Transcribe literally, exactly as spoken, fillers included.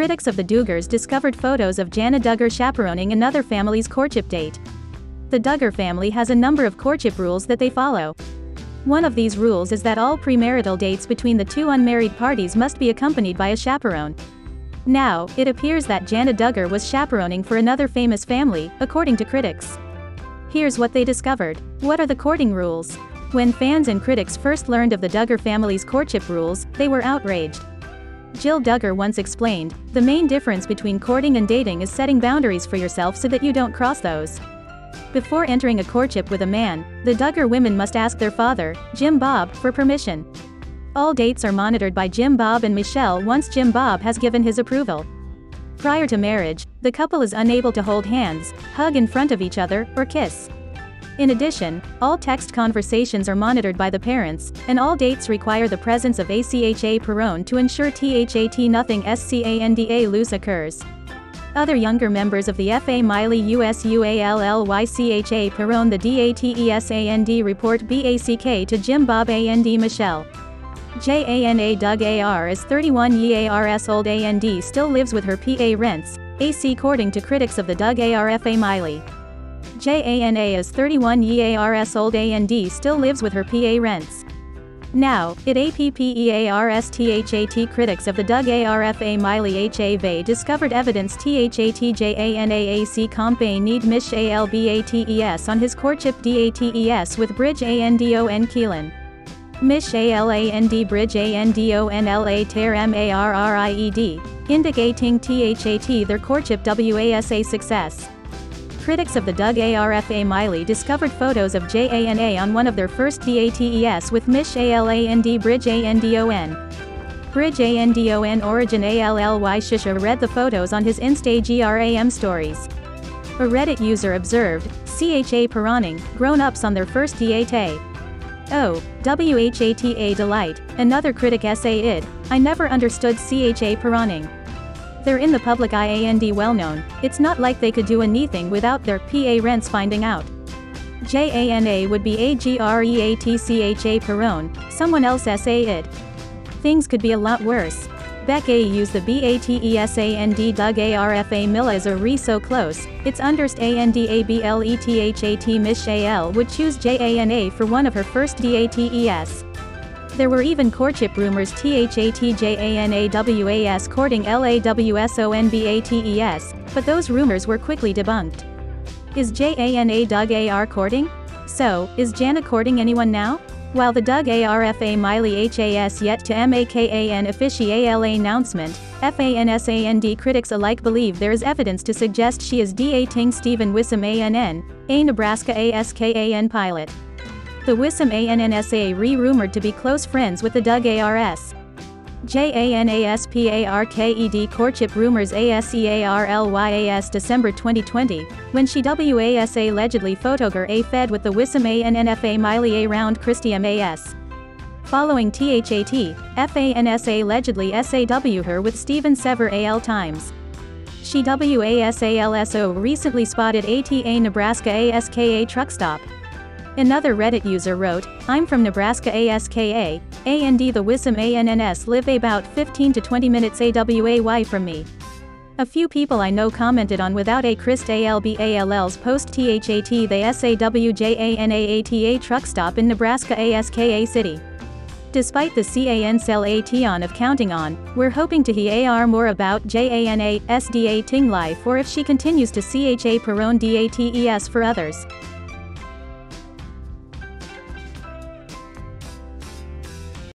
critics of the Duggars discovered photos of Jana Duggar chaperoning another family's courtship date. The Duggar family has a number of courtship rules that they follow. One of these rules is that all premarital dates between the two unmarried parties must be accompanied by a chaperone. Now, it appears that Jana Duggar was chaperoning for another famous family, according to critics. Here's what they discovered. What are the courting rules? When fans and critics first learned of the Duggar family's courtship rules, they were outraged. Jill Duggar once explained, "The main difference between courting and dating is setting boundaries for yourself so that you don't cross those." Before entering a courtship with a man, the Duggar women must ask their father, Jim Bob, for permission. All dates are monitored by Jim Bob and Michelle once Jim Bob has given his approval. Prior to marriage, the couple is unable to hold hands, hug in front of each other, or kiss. In addition, all text conversations are monitored by the parents, and all dates require the presence of ACHA Perone to ensure THAT nothing SCANDA loose occurs. Other younger members of the F A Miley USUALLYCHA Perone the DATESAND report BACK to Jim Bob AND Michelle. Jana Dugg A R is thirty-one years old and still lives with her P A Rents, A C according to critics of the Dugg A R F A Miley. Jana is thirty-one years old and still lives with her P A Rents. Now, it appears that critics of the Dugg A R F A Miley H A V discovered evidence that Jana A C Compe need Michelle Bates on his courtship dates with Bridge Andon Keilen. Michelle and Bridge Andonla Ter Married, indicating that their courtship was a success. Critics of the Dugg A R F A Miley discovered photos of Jana on one of their first dates with Michelle and Bridge Andon. Bridge Andon Origin Alley Shisha read the photos on his Instagram stories. A Reddit user observed, "Cha Piranning, grown-ups on their first date. Oh, whata delight." Another critic said, "I never understood Cha Piranning. They're in the public eye and well known, it's not like they could do anything without their P A Rents finding out. Jana would be agreatcha Perone." Someone else said, "Things could be a lot worse. Becca used the BATESAND Dugg ARFA Mila is a re so close, it's underst andablethat Michelle would choose Jana for one of her first dates. There were even courtship rumors that Jana was courting Lawson Bates, but those rumors were quickly debunked. Is Jana Dugg A R courting? So, is Jana courting anyone now? While the Dugg A R F A Miley H A S yet to make an official announcement, FANSAND critics alike believe there is evidence to suggest she is dating Stephen Wissmann ANN, a Nebraska ASKAN pilot. The Wissmann ANNSA re-rumored to be close friends with the Dugg A Rs. JANASPARKED courtship rumors ASEARLYAS December twenty twenty, when she was allegedly photographed a fed with the Wissmann ANNFA Miley A round Christie M A S. Following THAT, FANSA allegedly SAW her with Stephen Sever A L times. She WASALSO recently spotted at a Nebraska ASKA truck stop. Another Reddit user wrote, "I'm from Nebraska ASKA, and the Wissmann ANNs live about fifteen to twenty minutes away from me. A few people I know commented on without a Christ ALBALL's post THAT they SAW JANAATA truck stop in Nebraska ASKA city. Despite the cancellation of counting on, we're hoping to hear more about Jana's dating life or if she continues to Cha Perone dates for others."